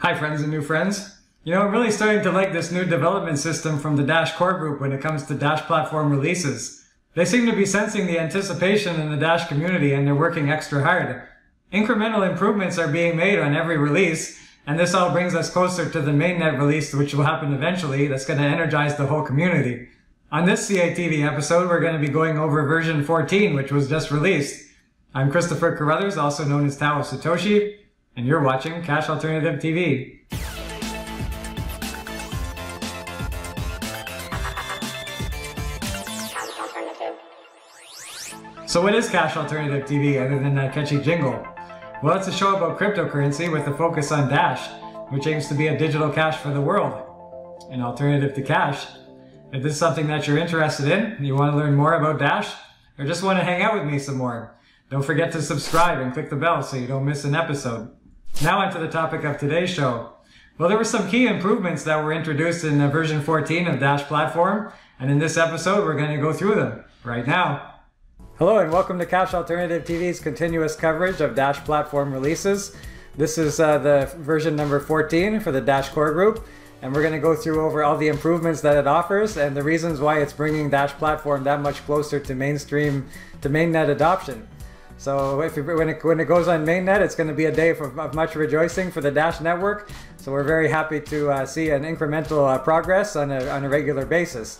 Hi friends and new friends. You know, I'm really starting to like this new development system from the Dash Core Group when it comes to Dash Platform releases. They seem to be sensing the anticipation in the Dash community and they're working extra hard. Incremental improvements are being made on every release, and this all brings us closer to the mainnet release, which will happen eventually, that's going to energize the whole community. On this CATV episode, we're going to be going over version 14, which was just released. I'm Christopher Carruthers, also known as Tao of Satoshi, and you're watching Cash Alternative TV. So what is Cash Alternative TV other than that catchy jingle? Well, it's a show about cryptocurrency with a focus on Dash, which aims to be a digital cash for the world, an alternative to cash. If this is something that you're interested in, and you want to learn more about Dash, or just want to hang out with me some more, don't forget to subscribe and click the bell so you don't miss an episode. Now onto the topic of today's show. Well, there were some key improvements that were introduced in version 14 of Dash Platform, and in this episode we're going to go through them right now. Hello and welcome to Cash Alternative TV's continuous coverage of Dash Platform releases. This is the version number 14 for the Dash Core Group, and we're going to go through over all the improvements that it offers and the reasons why it's bringing Dash Platform that much closer to mainnet adoption. So when it goes on mainnet, it's going to be a day of much rejoicing for the Dash network. So we're very happy to see an incremental progress on a regular basis.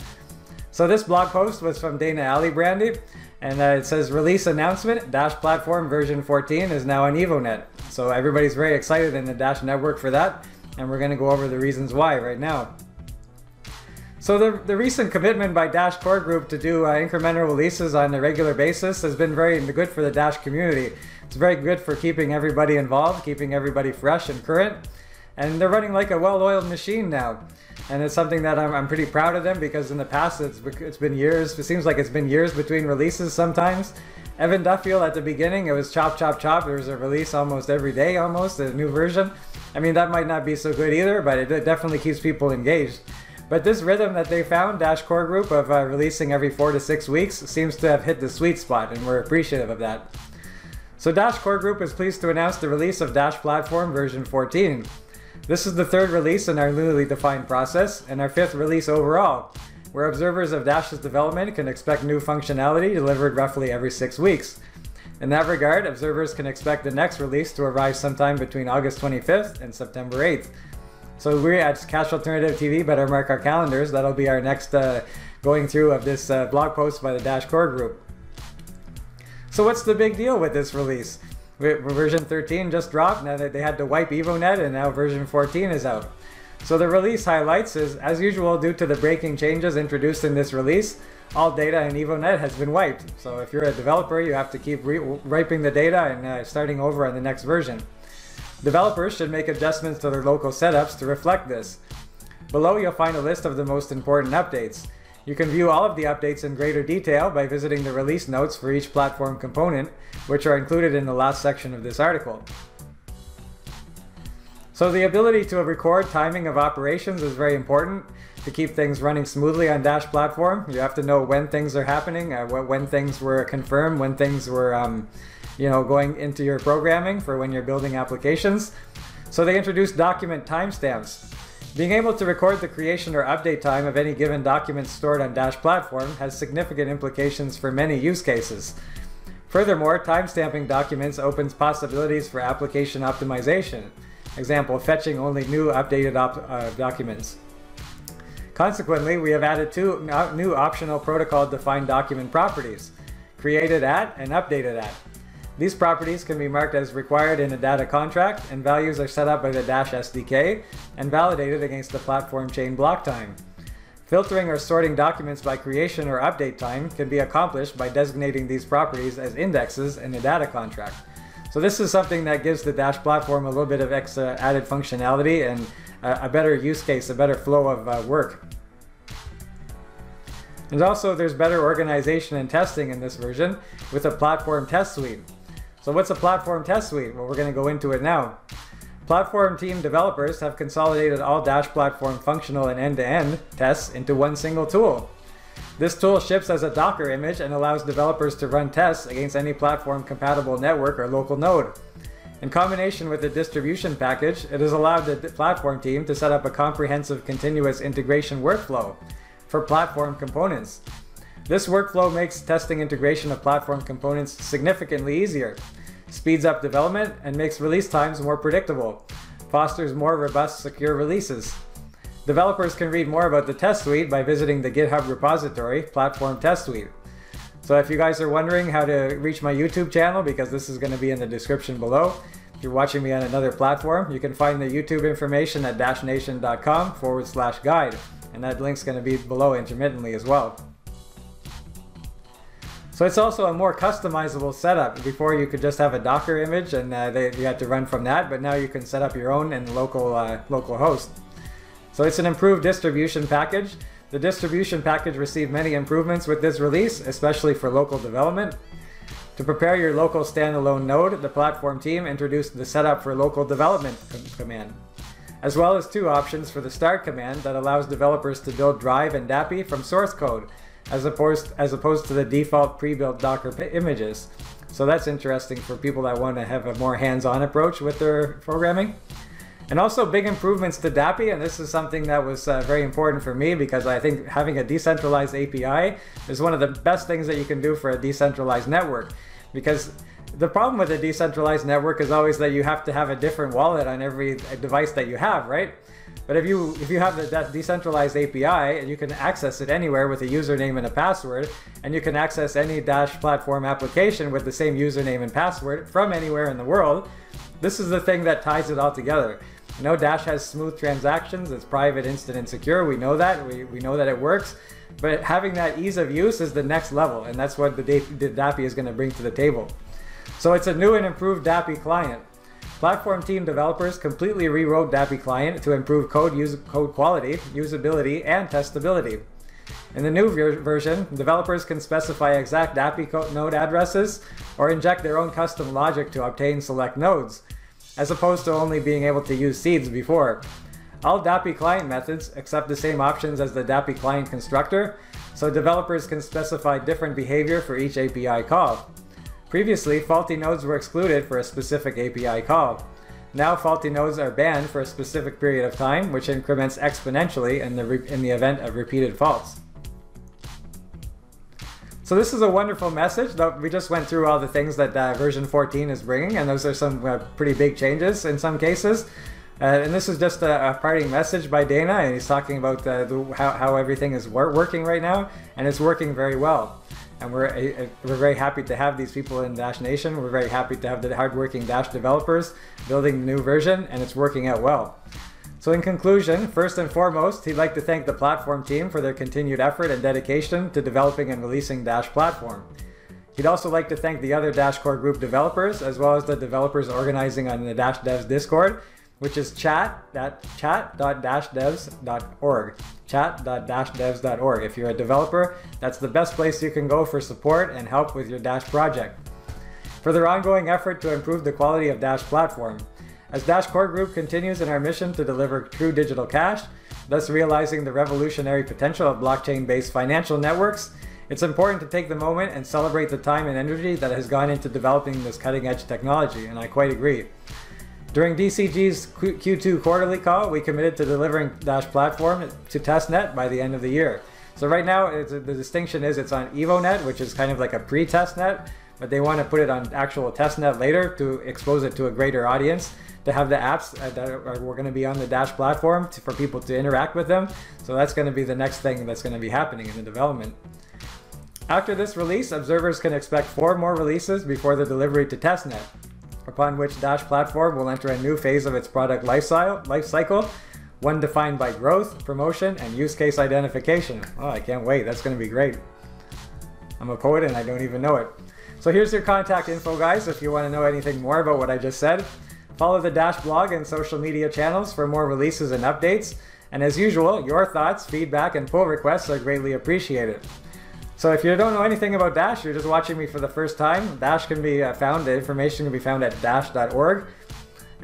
So this blog post was from Dana Alibrandi, and it says, "Release announcement, Dash Platform version 14 is now on EvoNet." So everybody's very excited in the Dash network for that, and we're going to go over the reasons why right now. So the recent commitment by Dash Core Group to do incremental releases on a regular basis has been very good for the Dash community. It's very good for keeping everybody involved, keeping everybody fresh and current. And they're running like a well-oiled machine now. And it's something that I'm pretty proud of them, because in the past it's been years, it seems like it's been years between releases sometimes. Evan Duffield at the beginning, it was chop, chop, chop. There was a release almost every day, almost, a new version. I mean, that might not be so good either, but it definitely keeps people engaged. But this rhythm that they found, Dash Core Group, of releasing every 4 to 6 weeks seems to have hit the sweet spot, and we're appreciative of that. So Dash Core Group is pleased to announce the release of Dash Platform version 14. This is the third release in our newly defined process, and our fifth release overall, where observers of Dash's development can expect new functionality delivered roughly every 6 weeks. In that regard, observers can expect the next release to arrive sometime between August 25th and September 8th. So we're at Cash Alternative TV, better mark our calendars. That'll be our next going through of this blog post by the Dash Core Group. So what's the big deal with this release? Version 13 just dropped, now that they had to wipe EvoNet, and now version 14 is out. So the release highlights is, as usual, due to the breaking changes introduced in this release, all data in EvoNet has been wiped. So if you're a developer, you have to keep wiping the data and starting over on the next version. Developers should make adjustments to their local setups to reflect this. Below you'll find a list of the most important updates. You can view all of the updates in greater detail by visiting the release notes for each platform component, which are included in the last section of this article. So the ability to record timing of operations is very important. To keep things running smoothly on Dash Platform, you have to know when things are happening, when things were confirmed, when things were going into your programming for when you're building applications. So they introduced document timestamps. Being able to record the creation or update time of any given document stored on Dash Platform has significant implications for many use cases. Furthermore, timestamping documents opens possibilities for application optimization. Example, fetching only new updated documents. Consequently, we have added two new optional protocol-defined document properties, created at and updated at. These properties can be marked as required in a data contract, and values are set up by the Dash SDK and validated against the platform chain block time. Filtering or sorting documents by creation or update time can be accomplished by designating these properties as indexes in a data contract. So this is something that gives the Dash Platform a little bit of extra added functionality and a better use case, a better flow of work. And also there's better organization and testing in this version with a platform test suite. So what's a platform test suite? Well, we're going to go into it now. Platform team developers have consolidated all Dash Platform functional and end-to-end tests into one single tool. This tool ships as a Docker image and allows developers to run tests against any platform-compatible network or local node. In combination with the distribution package, it has allowed the platform team to set up a comprehensive continuous integration workflow for platform components. This workflow makes testing integration of platform components significantly easier, speeds up development, and makes release times more predictable, fosters more robust, secure releases. Developers can read more about the test suite by visiting the GitHub repository, Platform Test Suite. So if you guys are wondering how to reach my YouTube channel, because this is going to be in the description below, if you're watching me on another platform, you can find the YouTube information at dashnation.com/guide, and that link's going to be below intermittently as well. So it's also a more customizable setup. Before you could just have a Docker image and you had to run from that, but now you can set up your own in local host. So it's an improved distribution package. The distribution package received many improvements with this release, especially for local development. To prepare your local standalone node, the platform team introduced the setup for local development command, as well as two options for the start command that allows developers to build Drive and DAPI from source code, as opposed to the default pre-built Docker images. So that's interesting for people that want to have a more hands-on approach with their programming. And also big improvements to DAPI, and this is something that was very important for me, because I think having a decentralized API is one of the best things that you can do for a decentralized network. Because the problem with a decentralized network is always that you have to have a different wallet on every device that you have, right? But if you have that decentralized API, and you can access it anywhere with a username and a password, and you can access any Dash platform application with the same username and password from anywhere in the world, this is the thing that ties it all together. You know, Dash has smooth transactions, it's private, instant, and secure, we know that, we know that it works, but having that ease of use is the next level, and that's what the DAPI is going to bring to the table. So it's a new and improved DAPI client. Platform team developers completely rewrote DAPI Client to improve code quality, usability, and testability. In the new version, developers can specify exact DAPI node addresses or inject their own custom logic to obtain select nodes, as opposed to only being able to use seeds before. All DAPI Client methods accept the same options as the DAPI Client constructor, so developers can specify different behavior for each API call. Previously, faulty nodes were excluded for a specific API call. Now faulty nodes are banned for a specific period of time, which increments exponentially in the event of repeated faults. So this is a wonderful message. We just went through all the things that version 14 is bringing, and those are some pretty big changes in some cases. And this is just a parting message by Dana, and he's talking about how everything is working right now, and it's working very well. And we're very happy to have these people in Dash Nation. We're very happy to have the hardworking Dash developers building the new version, and it's working out well. So in conclusion, first and foremost, he'd like to thank the platform team for their continued effort and dedication to developing and releasing Dash Platform. He'd also like to thank the other Dash Core Group developers, as well as the developers organizing on the Dash Devs Discord, which is chat.dashdevs.org. Chat.dashdevs.org. If you're a developer, that's the best place you can go for support and help with your Dash project. For their ongoing effort to improve the quality of Dash Platform. As Dash Core Group continues in our mission to deliver true digital cash, thus realizing the revolutionary potential of blockchain-based financial networks, it's important to take the moment and celebrate the time and energy that has gone into developing this cutting-edge technology, and I quite agree. During DCG's Q2 quarterly call, we committed to delivering Dash Platform to testnet by the end of the year. So right now, the distinction is it's on EvoNet, which is kind of like a pre-testnet, but they want to put it on actual testnet later to expose it to a greater audience, to have the apps that are going to be on the Dash Platform for people to interact with them. So that's going to be the next thing that's going to be happening in the development. After this release, observers can expect 4 more releases before the delivery to testnet, upon which Dash Platform will enter a new phase of its product life cycle, one defined by growth, promotion, and use case identification. Oh, I can't wait. That's going to be great. I'm a poet and I don't even know it. So here's your contact info, guys, if you want to know anything more about what I just said. Follow the Dash blog and social media channels for more releases and updates. And as usual, your thoughts, feedback, and pull requests are greatly appreciated. So if you don't know anything about Dash, you're just watching me for the first time, Dash can be found, the information can be found at dash.org.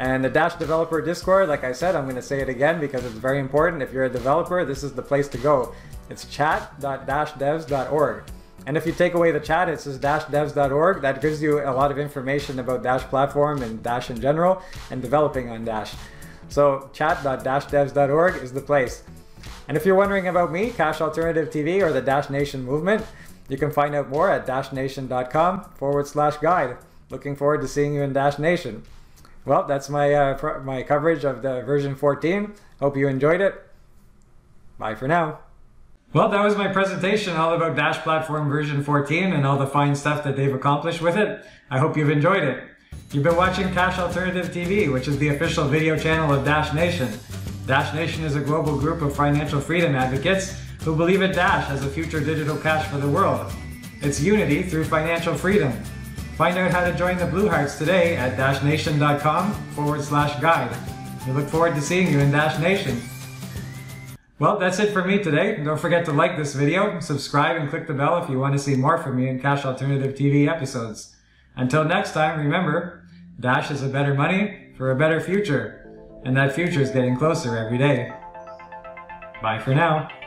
And the Dash Developer Discord, like I said, I'm going to say it again because it's very important. If you're a developer, this is the place to go. It's chat.dashdevs.org. And if you take away the chat, it's just dashdevs.org. That gives you a lot of information about Dash Platform and Dash in general and developing on Dash. So chat.dashdevs.org is the place. And if you're wondering about me, Cash Alternative TV, or the Dash Nation movement, you can find out more at dashnation.com/guide. Looking forward to seeing you in Dash Nation. Well, that's my, my coverage of the version 14. Hope you enjoyed it. Bye for now. Well, that was my presentation all about Dash Platform version 14 and all the fine stuff that they've accomplished with it. I hope you've enjoyed it. You've been watching Cash Alternative TV, which is the official video channel of Dash Nation. Dash Nation is a global group of financial freedom advocates who believe in Dash as a future digital cash for the world. It's unity through financial freedom. Find out how to join the Blue Hearts today at dashnation.com/guide. We look forward to seeing you in Dash Nation. Well, that's it for me today. Don't forget to like this video, subscribe, and click the bell if you want to see more from me in Cash Alternative TV episodes. Until next time, remember, Dash is a better money for a better future. And that future is getting closer every day. Bye for now.